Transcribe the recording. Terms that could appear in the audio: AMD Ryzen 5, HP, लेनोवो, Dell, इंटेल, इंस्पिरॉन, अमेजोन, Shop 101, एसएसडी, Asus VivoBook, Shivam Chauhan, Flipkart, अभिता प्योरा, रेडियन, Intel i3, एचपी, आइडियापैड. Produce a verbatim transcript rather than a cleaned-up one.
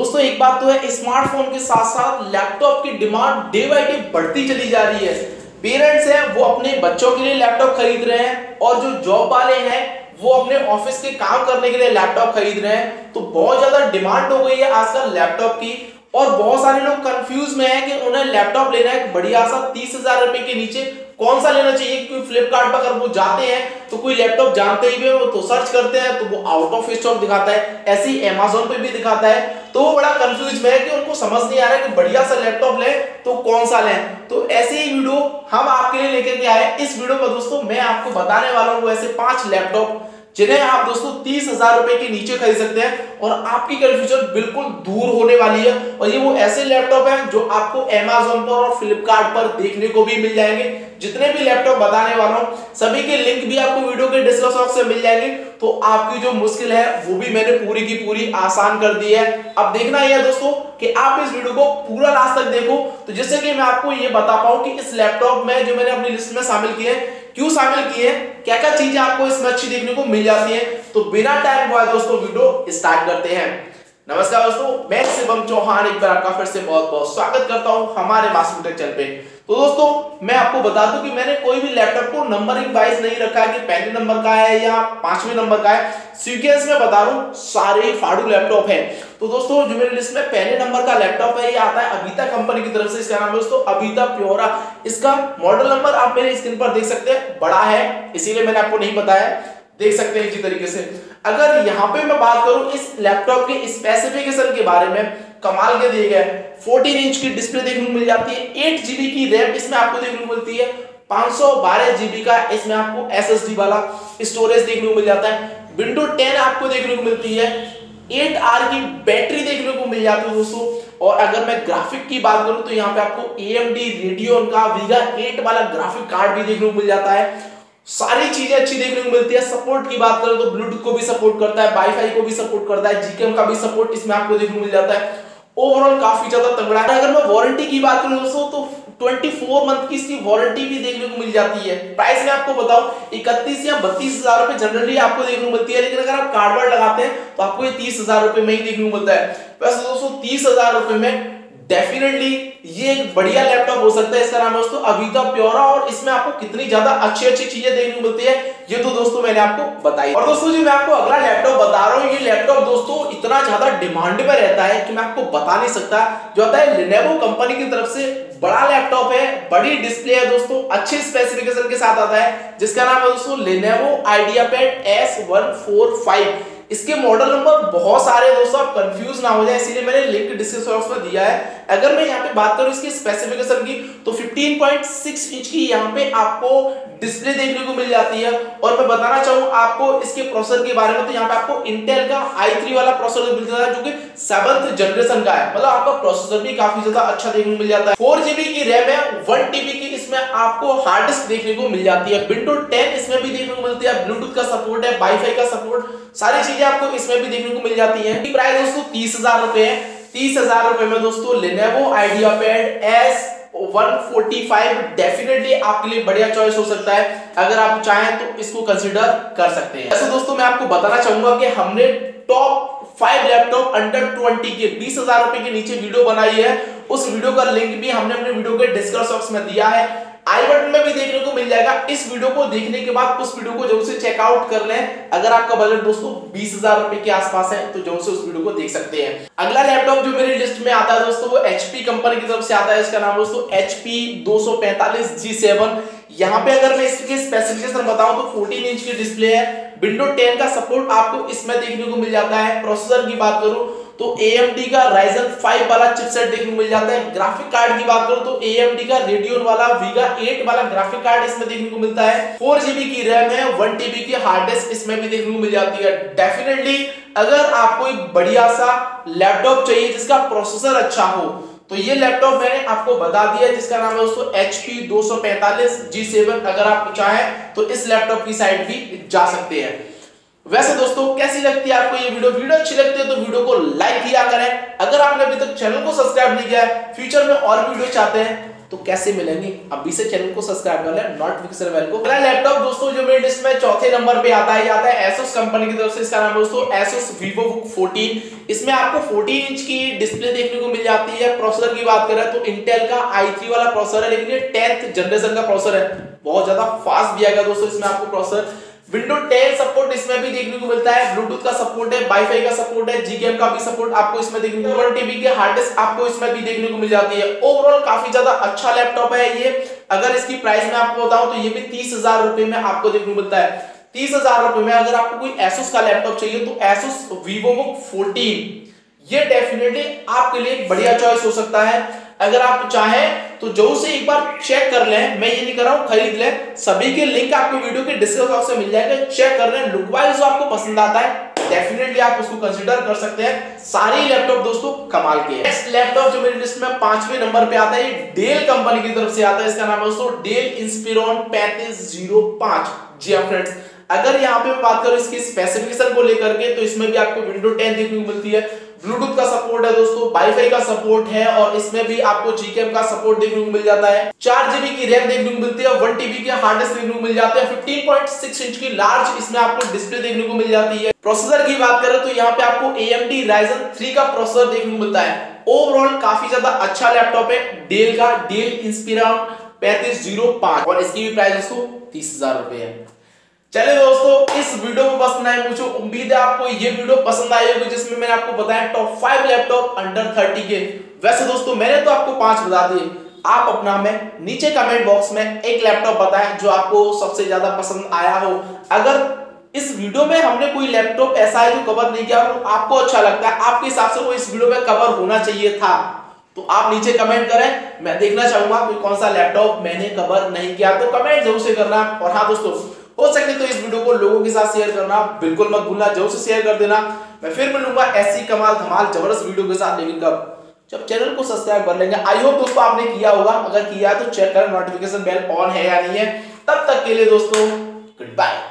दोस्तों एक बात तो है, स्मार्टफोन के साथ साथ लैपटॉप की डिमांड डे बाई डे बढ़ती चली जा रही है। पेरेंट्स हैं वो अपने बच्चों के लिए लैपटॉप खरीद रहे हैं और जो जॉब वाले हैं वो अपने ऑफिस के काम करने के लिए लैपटॉप खरीद रहे हैं। तो बहुत ज्यादा डिमांड हो गई है आजकल लैपटॉप की और बहुत सारे लोग कंफ्यूज में हैं कि उन्हें लैपटॉप लेना है बढ़िया सा तीस हजार रुपए के नीचे कौन सा लेना चाहिए। क्योंकि फ्लिपकार्ट पर अगर वो जाते हैं तो कोई लैपटॉप जानते ही भी तो सर्च करते हैं तो वो आउट ऑफ स्टॉक दिखाता है, ऐसे ही अमेजोन पे भी दिखाता है। तो वो बड़ा कंफ्यूज में है कि उनको समझ नहीं आ रहा है कि बढ़िया सा लैपटॉप लें तो कौन सा लें। तो ऐसे ही वीडियो हम आपके लिए लेकर के आए। इस वीडियो में दोस्तों मैं आपको बताने वाला हूँ ऐसे पांच लैपटॉप जिन्हें आप दोस्तों तीस हजार रुपए के नीचे खरीद सकते हैं और आपकी कंफ्यूजन बिल्कुल दूर होने वाली है। और ये वो ऐसे लैपटॉप हैं जो आपको अमेजोन पर और फ्लिपकार्ट पर देखने को भी मिल जाएंगे। जितने भी लैपटॉप बताने वाला हूं सभी के लिंक भी आपको वीडियो के डिस्क्रिप्शन बॉक्स में मिल जाएंगे। तो आपकी जो मुश्किल है वो भी मैंने पूरी की पूरी आसान कर दी है। अब देखना यह है दोस्तों कि आप इस वीडियो को पूरा लास्ट तक देखो, तो जिससे कि मैं आपको ये बता पाऊं कि इस लैपटॉप में जो मैंने अपनी लिस्ट में शामिल किए क्यों शामिल किए, क्या क्या चीजें आपको इसमें अच्छी देखने को मिल जाती है। तो बिना टाइम वाया दोस्तों वीडियो स्टार्ट करते हैं। नमस्कार दोस्तों, मैं शिवम चौहान एक बार आपका फिर से बहुत बहुत स्वागत करता हूं हमारे मासूम टेक चैनल पे। तो दोस्तों मैं आपको बता दूं कि मैंने कोई भी लैपटॉप को नंबरिंग वाइज नहीं रखा है कि पहले नंबर का है या पांचवें नंबर का है, सीक्वेंस में बता रहा हूं, सारे फाड़ू लैपटॉप है। तो दोस्तों जो मेरी लिस्ट में पहले नंबर का लैपटॉप है ये आता है अभिता कंपनी की तरफ से, इसका नाम है दोस्तों अभिता प्योरा। इसका मॉडल नंबर आप मेरे स्क्रीन पर देख सकते हैं, बड़ा है इसीलिए मैंने आपको नहीं बताया, देख सकते हैं इसी तरीके से। अगर यहाँ पे मैं बात करूं इस लैपटॉप के स्पेसिफिकेशन के बारे में, कमाल के दिए गए चौदह इंच की डिस्प्ले देखने को मिल जाती है, आठ जीबी की रैम इसमें आपको देखने को मिलती है, पाँच सौ बारह जीबी का इसमें आपको एसएसडी वाला स्टोरेज देखने को मिल जाता है, विंडो टेन आपको देखने को मिलती है, एट आवर की बैटरी देखने को मिल जाती है दोस्तों। और अगर मैं ग्राफिक की बात करूं तो यहाँ पे आपको A M D Radeon का वेगा एट वाला ग्राफिक कार्ड भी देखने को मिल जाता है। सारी चीजें अच्छी देखने को मिलती है। सपोर्ट की बात करें तो ब्लूटूथ को भी सपोर्ट करता है, वाईफाई को भी सपोर्ट करता है, जीकेएम का भी सपोर्ट इसमें आपको देखने को मिल जाता है। ओवरऑल काफी ज्यादा तगड़ा है। अगर मैं वारंटी की बात करूं दोस्तों तो चौबीस मंथ की इसकी वारंटी भी देखने को मिल जाती है। प्राइस में आपको बताऊं इकतीस या बत्तीस हजार रुपए जनरली आपको देखने को मिलती है, लेकिन अगर आप कार्डबोर्ड लगाते हैं तो आपको ये तीस हजार रुपए में ही देखने को मिलता है। वैसे दोस्तों तीस हजार रुपए में डेफिनेटली ये एक बढ़िया लैपटॉप हो सकता है। इसका नाम है दोस्तों अभिता प्योरा और इसमें आपको कितनी ज्यादा अच्छी अच्छी चीजें देखने को मिलती है ये तो दोस्तों मैंने आपको बताई। और दोस्तों जी मैं आपको अगला लैपटॉप बता रहा हूँ, ये लैपटॉप दोस्तों इतना ज्यादा डिमांड में रहता है कि मैं आपको बता नहीं सकता। जो आता है लेनोवो कंपनी की तरफ से बड़ा लैपटॉप है, बड़ी डिस्प्ले है दोस्तों, अच्छे स्पेसिफिकेशन के साथ आता है, जिसका नाम है दोस्तों लेनोवो आइडियापैड S one four five. इसके मॉडल नंबर बहुत सारे दोस्तों, आप कंफ्यूज ना हो जाए इसीलिए मैंने लिंक डिस्क्रिप्शन बॉक्स में दिया है। अगर मैं यहाँ पे बात करूँ इसकी स्पेसिफिकेशन की तो पंद्रह पॉइंट छह इंच की यहाँ पे आपको डिस्प्ले देखने को मिल जाती है। और मैं बताना चाहूँ आपको इसके प्रोसेसर के बारे में तो यहाँ पे आपको इंटेल का आई थ्री वाला प्रोसेसर मिल जाता है जो कि सेवंथ जनरेशन का है, मतलब आपका प्रोसेसर भी काफी ज्यादा अच्छा देखने को मिल जाता है। फोर जीबी की रैम है, वन टीबी की इसमें आपको हार्ड डिस्क देखने को मिल जाती है, विंडो टेन इसमें भी देखने को मिलती है, ब्लूटूथ का सपोर्ट है, वाईफाई का सपोर्ट, सारी चीजें आपको इसमें भी देखने को मिल जाती है। प्राइस दोस्तों तीस हजार रुपए है। तीस हजार रुपए में दोस्तों लेनोवो आइडियापैड S one four five definitely आपके लिए बढ़िया चॉइस हो सकता है। अगर आप चाहें तो इसको कंसीडर कर सकते हैं। ऐसे दोस्तों मैं आपको बताना चाहूंगा कि हमने top five laptop under twenty K बीस हजार रुपए के नीचे वीडियो बनाई है, उस वीडियो का लिंक भी हमने अपने वीडियो के डिस्क्रिप्शन बॉक्स में दिया है, आई बटन में भी देखने को मिल जाएगा। इस वीडियो को देखने के बाद उस वीडियो को जरूर से चेकआउट कर लें। अगर आपका बजट दोस्तों बीस हजार रुपए के आसपास है तो जरूर से उस वीडियो को देख सकते हैं। अगला लैपटॉप जो मेरी लिस्ट में आता है दोस्तों वो एचपी कंपनी की तरफ से आता है, इसका नाम दोस्तों एचपी two four five G seven. यहाँ पे अगर मैं इसके स्पेसिफिकेशन बताऊं तो चौदह इंच की डिस्प्ले है, विंडो टेन का सपोर्ट आपको इसमें देखने को मिल जाता है। प्रोसेसर की बात करूं तो A M D का राइजन फाइव वाला चिपसेट देखने को मिल जाता है। ग्राफिक कार्ड की बात करूं तो A M D का रेडियन वाला वेगा एट वाला ग्राफिक कार्ड इसमें देखने को मिलता है। फोर जीबी की रैम है, वन टीबी की हार्ड डिस्क इसमें भी देखने को मिल जाती है। डेफिनेटली अगर आपको एक बढ़िया सा लैपटॉप चाहिए जिसका प्रोसेसर अच्छा हो तो ये लैपटॉप मैंने आपको बता दिया जिसका नाम है दोस्तों H P two four five G seven. अगर आप चाहें तो इस लैपटॉप की साइड भी जा सकते हैं। वैसे दोस्तों कैसी लगती है आपको ये वीडियो वीडियो अच्छी लगती है तो वीडियो को लाइक किया करें। अगर आपने अभी तक चैनल को सब्सक्राइब नहीं किया है, फ्यूचर में और वीडियो चाहते हैं तो कैसे मिलेंगे, अभी से चैनल को सब्सक्राइब कर लें, नोटिफिकेशन बेल को। पहला लैपटॉप दोस्तों जो मेरी लिस्ट में चौथे नंबर पे आता है जाता है Asus कंपनी की तरफ से, इसका नाम दोस्तों Asus VivoBook चौदह। इसमें आपको चौदह इंच की डिस्प्ले देखने को मिल जाती है। प्रोसेसर की बात करें तो Intel का आई थ्री वाला प्रोसेसर है, लेकिन ये टेंथ जनरेशन का प्रोसेसर है, बहुत ज्यादा फास्ट दिया गया दोस्तों इसमें आपको प्रोसेसर। विंडो टेन सपोर्ट इसमें भी देखने को मिलता है, ब्लूटूथ का सपोर्ट है, वाईफाई का सपोर्ट है, जीगेम का भी सपोर्ट आपको इसमें देखने को, वन टीबी के हार्ड डिस्क आपको इसमें भी देखने को मिल जाती है। ओवरऑल काफी ज्यादा अच्छा लैपटॉप है ये। अगर इसकी प्राइस में आपको बताऊं तो ये भी तीस हजार रुपए में आपको देखने को मिलता है। तीस हजार रुपए में अगर आपको कोई Asus का लैपटॉप चाहिए तो Asus VivoBook चौदह ये डेफिनेटली आपके लिए बढ़िया चॉइस हो सकता है। अगर आप चाहें तो जो से एक बार चेक कर लें, मैं ये नहीं कर रहा हूं खरीद लें, सभी के लिंक आपको वीडियो के डिस्क्रिप्शन बॉक्स में मिल जाएगा, चेक कर लें। लुक वाइज जो आपको पसंद आता है डेफिनेटली आप उसको कंसीडर कर सकते हैं। सारे लैपटॉप दोस्तों कमाल के हैं। नेक्स्ट लैपटॉप जो मेरी लिस्ट में पांचवें नंबर पे आता है ये डेल कंपनी की तरफ से आता है, इसका नाम है दोस्तों डेल इंस्पिरॉन पैंतीस सौ पाँच। जी हां फ्रेंड्स, अगर यहाँ पे बात करूं इसकी स्पेसिफिकेशन को लेकर के तो इसमें भी आपको विंडो टेन देखने को मिलती है, ब्लूटूथ का सपोर्ट है दोस्तों, वाईफाई का सपोर्ट है और इसमें भी आपको जीकेएम का सपोर्ट देखने को मिल जाता है। चार जीबी की रैम देखने को मिलती है, वन टीबी के हार्ड डिस्क देखने को मिल जाते हैं, फिफ्टीन पॉइंट सिक्स इंच की लार्ज इसमें आपको डिस्प्ले देखने को मिल जाती है। प्रोसेसर की बात करें तो यहाँ पे आपको A M D Ryzen three का प्रोसेसर देखने को मिलता है। ओवरऑल काफी ज्यादा अच्छा लैपटॉप है डेल का, डेल इंस्पिरॉन पैंतीस सौ पाँच, और इसकी भी प्राइस दोस्तों तीस हजार रुपए है। चलिए दोस्तों, इस वीडियो को पसंद आए, मुझे उम्मीद है आपको ये वीडियो पसंद आई होगी, जिसमें मैंने आपको बताया top five laptop under thirty K. वैसे दोस्तों मैंने तो आपको पांच बता दिए, आप अपना में नीचे कमेंट बॉक्स में एक लैपटॉप बताएं जो आपको सबसे ज्यादा पसंद आया हो। अगर इस वीडियो में हमने कोई लैपटॉप ऐसा है जो कवर नहीं किया और आपको अच्छा लगता है, आपके हिसाब से वो इस वीडियो में कवर होना चाहिए था, तो आप नीचे कमेंट करें, मैं देखना चाहूंगा कोई कौन सा लैपटॉप मैंने कवर नहीं किया, तो कमेंट जरूर से करना। और हाँ दोस्तों, हो सके तो इस वीडियो को लोगों के साथ शेयर करना बिल्कुल मत भूलना, जरूर से शेयर कर देना। मैं फिर मिलूंगा ऐसी कमाल धमाल जबरदस्त वीडियो के साथ, लेकिन कब, जब चैनल को सब्सक्राइब कर लेंगे। आई होप दोस्तों आपने किया होगा, अगर किया है तो चेक करें नोटिफिकेशन बेल ऑन है या नहीं है। तब तक के लिए दोस्तों गुड बाय।